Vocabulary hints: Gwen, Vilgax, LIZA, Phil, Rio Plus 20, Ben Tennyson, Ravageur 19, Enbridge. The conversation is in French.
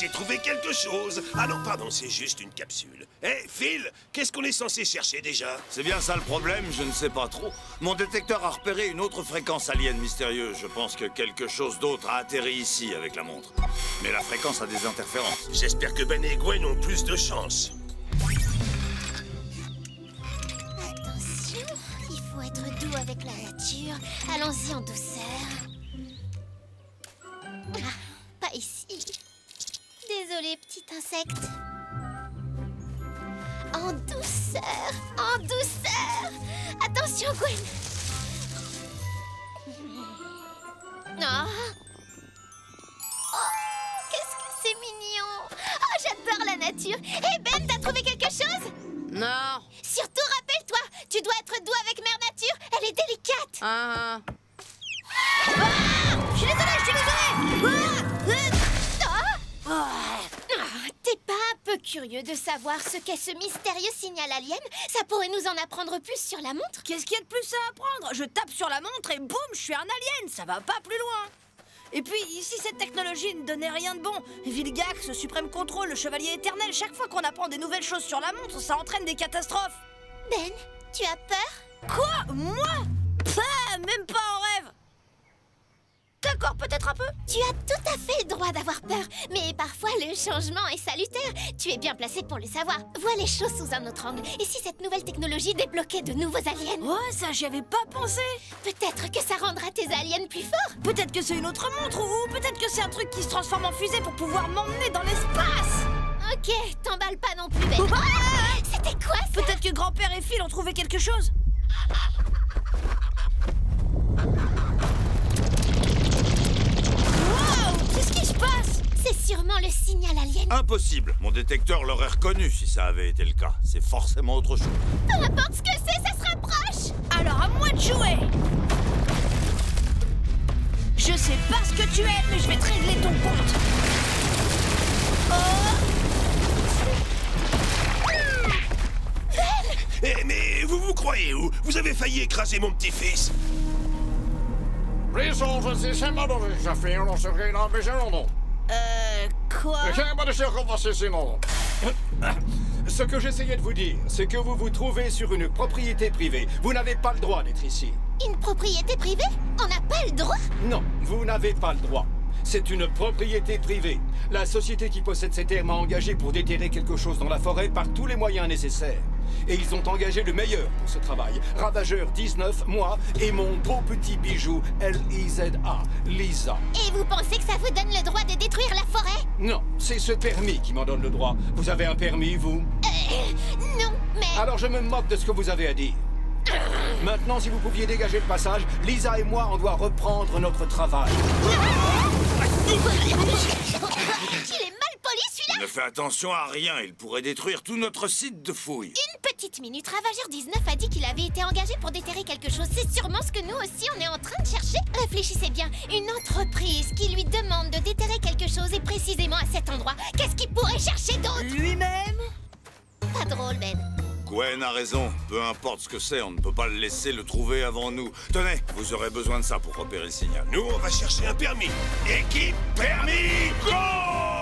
j'ai trouvé quelque chose. Ah non, pardon, c'est juste une capsule. Hé, Phil, qu'est-ce qu'on est censé chercher déjà? C'est bien ça le problème, je ne sais pas trop. Mon détecteur a repéré une autre fréquence alien mystérieuse. Je pense que quelque chose d'autre a atterri ici avec la montre. Mais la fréquence a des interférences. J'espère que Ben et Gwen ont plus de chance. Attention, il faut être doux avec la nature. Allons-y en douceur. Ah, pas ici. Désolé, petit insecte. En douceur, en douceur. Attention, Gwen. Ah. Oh, qu'est-ce que c'est mignon. Oh, j'adore la nature. Hé, Ben, t'as trouvé quelque chose? Non. Surtout, rappelle-toi, tu dois être doux avec Mère Nature. Elle est délicate. Ah. Je suis désolée, T'es pas un peu curieux de savoir ce qu'est ce mystérieux signal alien? Ça pourrait nous en apprendre plus sur la montre. Qu'est-ce qu'il y a de plus à apprendre? Je tape sur la montre et boum, je suis un alien, ça va pas plus loin. Et puis, ici, cette technologie ne donnait rien de bon. Vilgax, Suprême Contrôle, le Chevalier Éternel, chaque fois qu'on apprend des nouvelles choses sur la montre, ça entraîne des catastrophes. Ben, tu as peur? Quoi? Moi? Pah, même pas en rêve. D'accord, peut-être un peu. Tu as tout à fait le droit d'avoir peur, mais parfois le changement est salutaire. Tu es bien placé pour le savoir. Vois les choses sous un autre angle. Et si cette nouvelle technologie débloquait de nouveaux aliens? Oh, ça, j'y avais pas pensé. Peut-être que ça rendra tes aliens plus forts. Peut-être que c'est une autre montre, ou peut-être que c'est un truc qui se transforme en fusée pour pouvoir m'emmener dans l'espace. Ok, t'emballe pas non plus, Ben. Ah, c'était quoi ça? Peut-être que grand-père et Phil ont trouvé quelque chose. Qu'est-ce qui se passe? C'est sûrement le signal alien. Impossible. Mon détecteur l'aurait reconnu si ça avait été le cas. C'est forcément autre chose. Peu importe ce que c'est, ça se rapproche. Alors à moi de jouer. Je sais pas ce que tu es, mais je vais te régler ton compte. Mais vous vous croyez où? Vous avez failli écraser mon petit-fils. Quoi? Ce que j'essayais de vous dire, c'est que vous vous trouvez sur une propriété privée. Vous n'avez pas le droit d'être ici. Une propriété privée? On n'a pas le droit? Non, vous n'avez pas le droit. C'est une propriété privée. La société qui possède ces terres m'a engagé pour déterrer quelque chose dans la forêt par tous les moyens nécessaires. Et ils ont engagé le meilleur pour ce travail. Ravageur 19, moi et mon beau petit bijou L-I-Z-A, Lisa. Et vous pensez que ça vous donne le droit de détruire la forêt? Non, c'est ce permis qui m'en donne le droit. Vous avez un permis, vous? Non, mais... Alors je me moque de ce que vous avez à dire. Maintenant, si vous pouviez dégager le passage, Lisa et moi, on doit reprendre notre travail. Il est mal poli, celui-là! Ne fais attention à rien, il pourrait détruire tout notre site de fouilles. Une petite minute, Ravageur 19 a dit qu'il avait été engagé pour déterrer quelque chose. C'est sûrement ce que nous aussi, on est en train de chercher. Réfléchissez bien, une entreprise qui lui demande de déterrer quelque chose et précisément à cet endroit. Qu'est-ce qu'il pourrait chercher d'autre? Lui-même? Pas drôle, Ben. Gwen a raison. Peu importe ce que c'est, on ne peut pas le laisser le trouver avant nous. Tenez, vous aurez besoin de ça pour repérer le signal. Nous, on va chercher un permis. Équipe Permis Go!